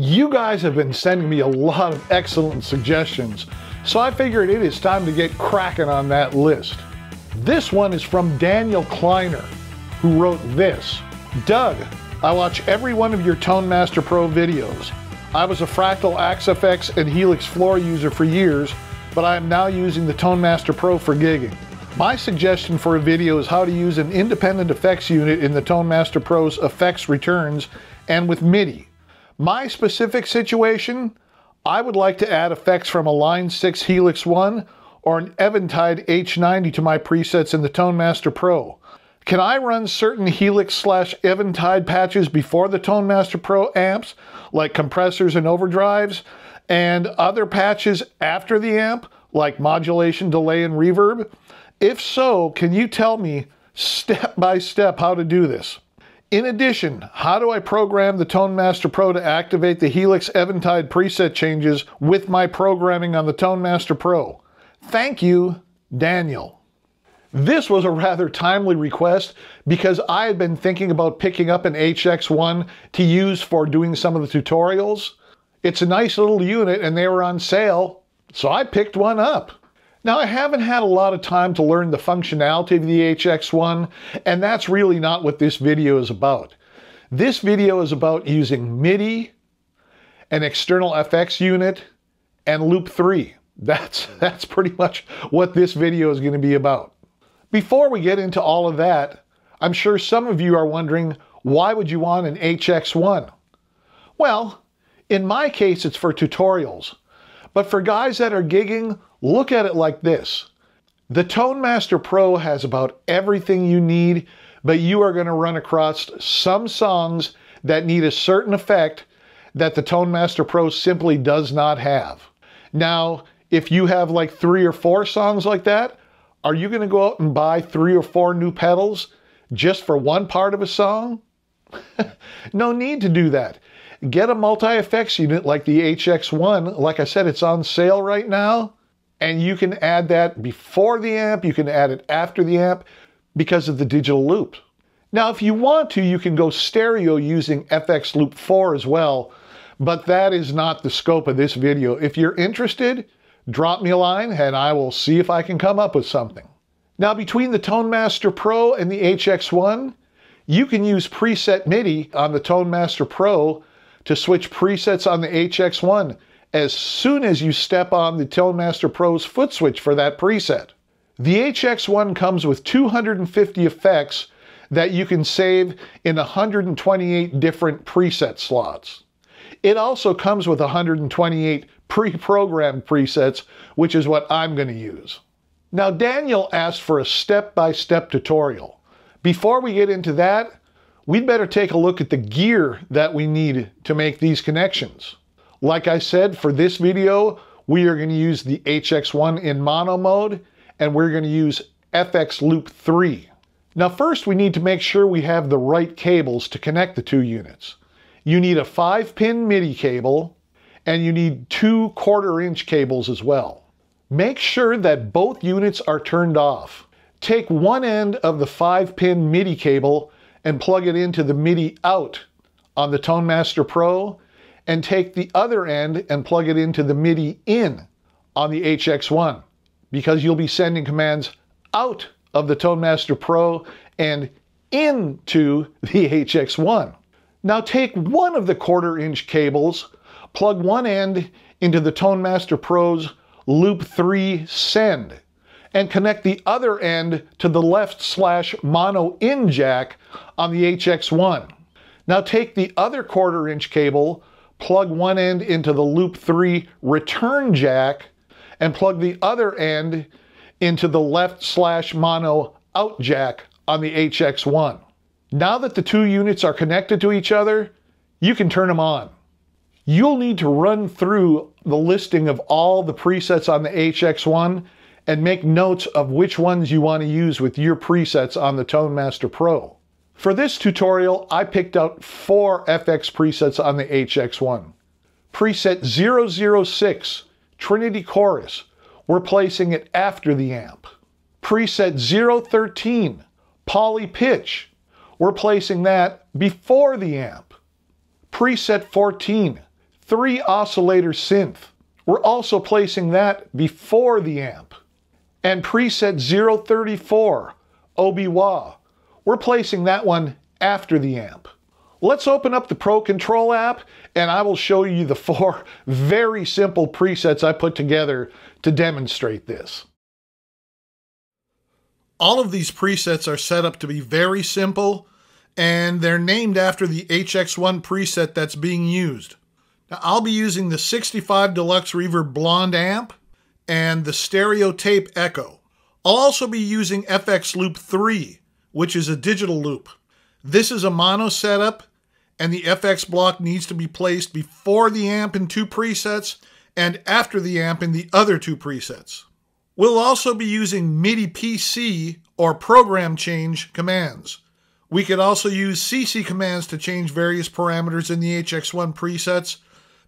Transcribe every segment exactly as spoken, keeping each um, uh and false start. You guys have been sending me a lot of excellent suggestions, so I figured it is time to get cracking on that list. This one is from Daniel Kleiner, who wrote this. Doug, I watch every one of your Tone Master Pro videos. I was a Fractal Axe F X and Helix Floor user for years, but I am now using the Tone Master Pro for gigging. My suggestion for a video is how to use an independent effects unit in the Tone Master Pro's effects returns and with MIDI. My specific situation, I would like to add effects from a Line six Helix One or an Eventide H ninety to my presets in the Tone Master Pro. Can I run certain Helix slash Eventide patches before the Tone Master Pro amps, like compressors and overdrives, and other patches after the amp, like modulation, delay, and reverb? If so, can you tell me step by step how to do this? In addition, how do I program the Tone Master Pro to activate the Helix Eventide preset changes with my programming on the Tone Master Pro? Thank you, Daniel. This was a rather timely request because I had been thinking about picking up an H X One to use for doing some of the tutorials. It's a nice little unit and they were on sale, so I picked one up. Now, I haven't had a lot of time to learn the functionality of the H X One, and that's really not what this video is about. This video is about using MIDI, an external F X unit, and Loop three. That's, that's pretty much what this video is going to be about. Before we get into all of that, I'm sure some of you are wondering, why would you want an H X One? Well, in my case, it's for tutorials. But for guys that are gigging, look at it like this. The Tone Master Pro has about everything you need, but you are going to run across some songs that need a certain effect that the Tone Master Pro simply does not have. Now, if you have like three or four songs like that, are you going to go out and buy three or four new pedals just for one part of a song? No need to do that. Get a multi-effects unit like the H X One. Like I said, it's on sale right now. And you can add that before the amp. You can add it after the amp because of the digital loop. Now, if you want to, you can go stereo using F X Loop four as well. But that is not the scope of this video. If you're interested, drop me a line and I will see if I can come up with something. Now, between the Tone Master Pro and the H X One, you can use preset MIDI on the Tone Master Pro to switch presets on the H X One as soon as you step on the Tone Master Pro's foot switch for that preset. The H X One comes with two hundred fifty effects that you can save in one hundred twenty-eight different preset slots. It also comes with one hundred twenty-eight pre-programmed presets, which is what I'm going to use. Now, Daniel asked for a step-by-step tutorial. Before we get into that, we'd better take a look at the gear that we need to make these connections. Like I said, for this video, we are going to use the H X One in mono mode, and we're going to use F X Loop three. Now first, we need to make sure we have the right cables to connect the two units. You need a five pin MIDI cable, and you need two quarter inch cables as well. Make sure that both units are turned off. Take one end of the five pin MIDI cable and plug it into the MIDI out on the Tone Master Pro, and take the other end and plug it into the MIDI in on the H X One, because you'll be sending commands out of the Tone Master Pro and into the H X One. Now take one of the quarter inch cables, plug one end into the Tone Master Pro's Loop three send, and connect the other end to the left slash mono in jack on the H X One. Now take the other quarter inch cable, plug one end into the Loop three return jack, and plug the other end into the left slash mono out jack on the H X One. Now that the two units are connected to each other, you can turn them on. You'll need to run through the listing of all the presets on the H X One and make notes of which ones you want to use with your presets on the Tone Master Pro. For this tutorial, I picked out four F X presets on the H X One. Preset zero zero six, Trinity Chorus, we're placing it after the amp. Preset zero thirteen, Poly Pitch, we're placing that before the amp. Preset fourteen, three Oscillator Synth. We're also placing that before the amp. And preset zero thirty-four, Obi-Wah. We're placing that one after the amp. Let's open up the Pro Control app and I will show you the four very simple presets I put together to demonstrate this. All of these presets are set up to be very simple, and they're named after the H X one preset that's being used. Now, I'll be using the sixty-five Deluxe Reverb Blonde amp and the Stereo Tape Echo. I'll also be using F X Loop three, which is a digital loop. This is a mono setup, and the F X block needs to be placed before the amp in two presets and after the amp in the other two presets. We'll also be using MIDI P C or program change commands. We could also use C C commands to change various parameters in the H X one presets,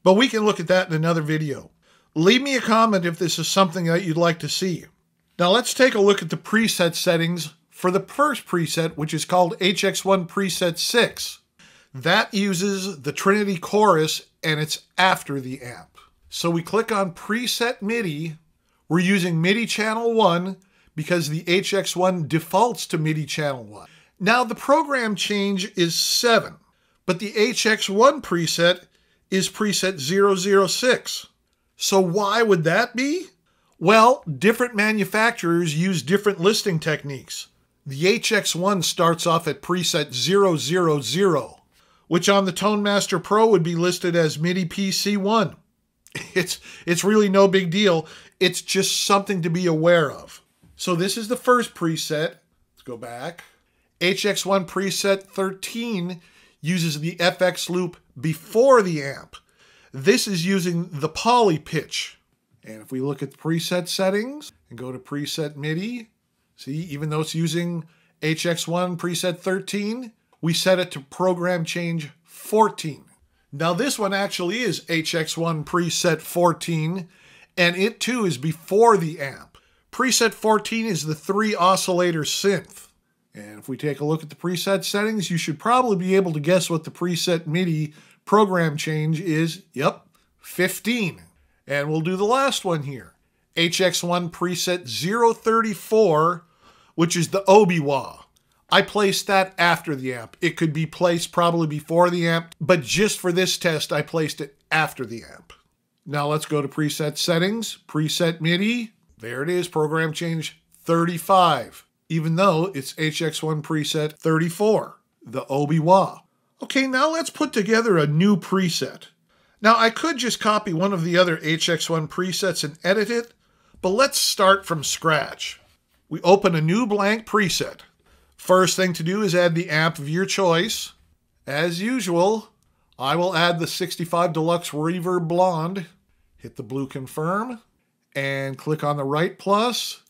but we can look at that in another video. Leave me a comment if this is something that you'd like to see. Now let's take a look at the preset settings for the first preset, which is called H X one Preset six. That uses the Trinity Chorus and it's after the amp. So we click on Preset MIDI. We're using MIDI Channel one because the H X one defaults to MIDI Channel one. Now the program change is seven, but the H X one preset is preset zero zero six. So why would that be? Well, different manufacturers use different listing techniques. The H X one starts off at preset zero zero zero, which on the Tone Master Pro would be listed as MIDI P C one. It's, it's really no big deal. It's just something to be aware of. So this is the first preset. Let's go back. H X one preset thirteen uses the F X loop before the amp. This is using the Poly Pitch. And if we look at the preset settings and go to preset MIDI, see, even though it's using H X one preset thirteen, we set it to program change fourteen. Now this one actually is H X one preset fourteen, and it too is before the amp. Preset fourteen is the three Oscillator Synth. And if we take a look at the preset settings, you should probably be able to guess what the preset MIDI program change is. Yep, fifteen. And we'll do the last one here. H X one preset zero thirty-four, which is the Obi-Wah. I placed that after the amp. It could be placed probably before the amp, but just for this test, I placed it after the amp. Now let's go to preset settings, preset MIDI. There it is, program change thirty-five, even though it's H X one preset thirty-four, the Obi-Wah. Okay, now let's put together a new preset. Now I could just copy one of the other H X one presets and edit it, but let's start from scratch. We open a new blank preset. First thing to do is add the amp of your choice. As usual, I will add the sixty-five Deluxe Reverb Blonde. Hit the blue confirm and click on the right plus.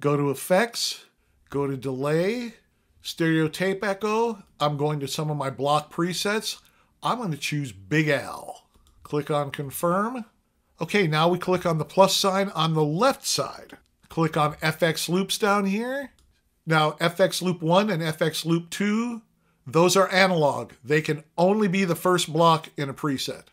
Go to effects, go to delay, stereo tape echo. I'm going to some of my block presets. I'm going to choose Big Al. Click on confirm. Okay, now we click on the plus sign on the left side. Click on F X loops down here. Now F X loop one and F X loop two, those are analog. They can only be the first block in a preset.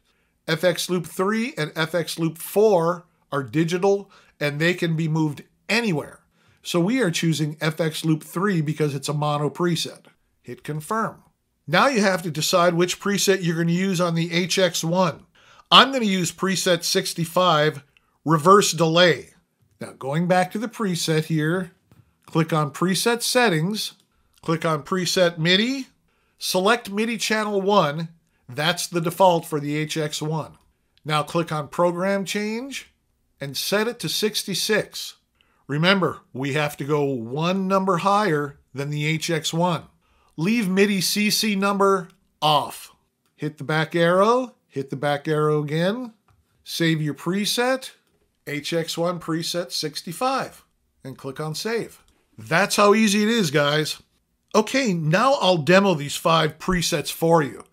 F X loop three and F X loop four are digital and they can be moved anywhere. So we are choosing F X loop three because it's a mono preset. Hit confirm. Now you have to decide which preset you're going to use on the H X one. I'm going to use preset sixty-five, reverse delay. Now going back to the preset here, click on preset settings, click on preset MIDI, select MIDI channel one, that's the default for the H X one. Now click on program change and set it to sixty-six. Remember, we have to go one number higher than the H X one. Leave MIDI C C number off. Hit the back arrow. Hit the back arrow again, save your preset, H X one preset sixty-five, and click on save. That's how easy it is, guys. Okay, now I'll demo these five presets for you.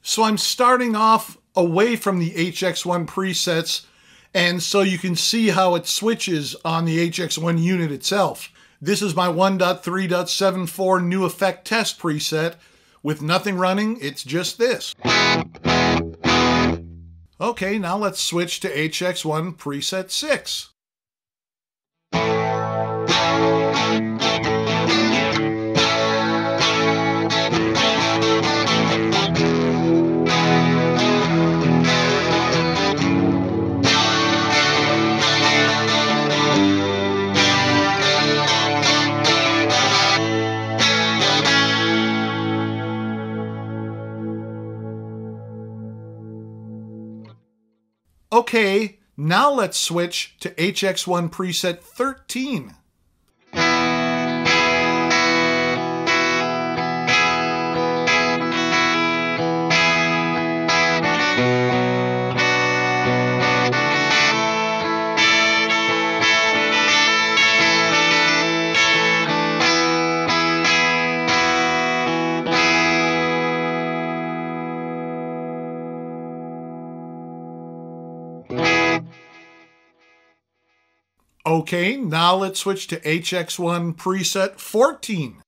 So I'm starting off away from the H X one presets, and so you can see how it switches on the H X one unit itself. This is my one point three point seven four new effect test preset with nothing running, it's just this. Okay, now let's switch to H X One preset six. Okay, now let's switch to H X One preset thirteen. Okay, now let's switch to H X One preset fourteen.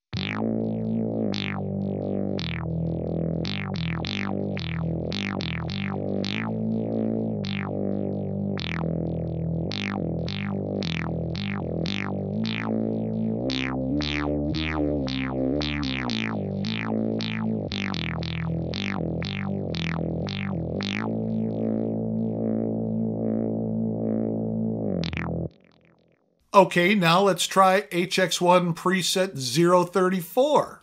Okay, now let's try H X One preset zero thirty-four.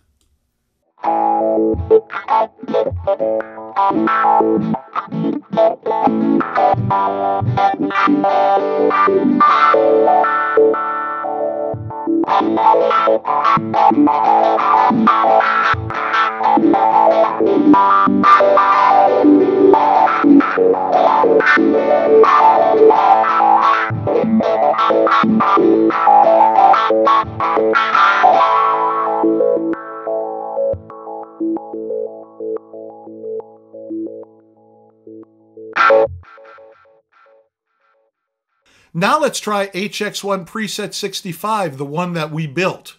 Now let's try H X One preset sixty-five, the one that we built.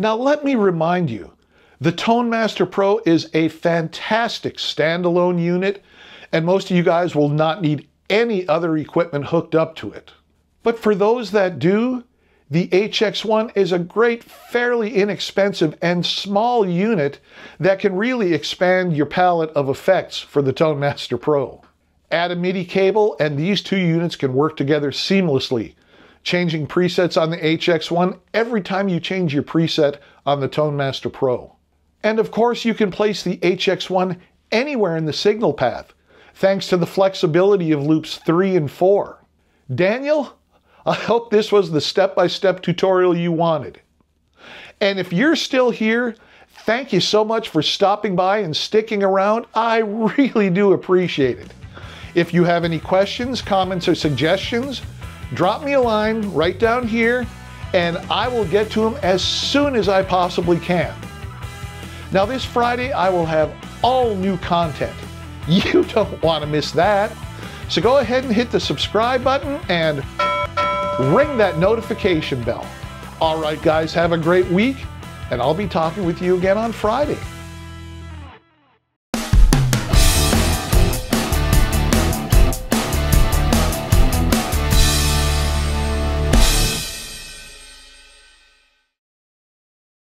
Now let me remind you, the Tone Master Pro is a fantastic standalone unit, and most of you guys will not need any other equipment hooked up to it. But for those that do, the H X One is a great, fairly inexpensive and small unit that can really expand your palette of effects for the Tone Master Pro. Add a MIDI cable and these two units can work together seamlessly, changing presets on the H X One every time you change your preset on the Tone Master Pro. And of course you can place the H X One anywhere in the signal path, thanks to the flexibility of loops three and four. Daniel, I hope this was the step-by-step tutorial you wanted. And if you're still here, thank you so much for stopping by and sticking around. I really do appreciate it. If you have any questions, comments, or suggestions, drop me a line right down here and I will get to them as soon as I possibly can. Now this Friday, I will have all new content. You don't want to miss that. So go ahead and hit the subscribe button and ring that notification bell. All right, guys, have a great week, and I'll be talking with you again on Friday.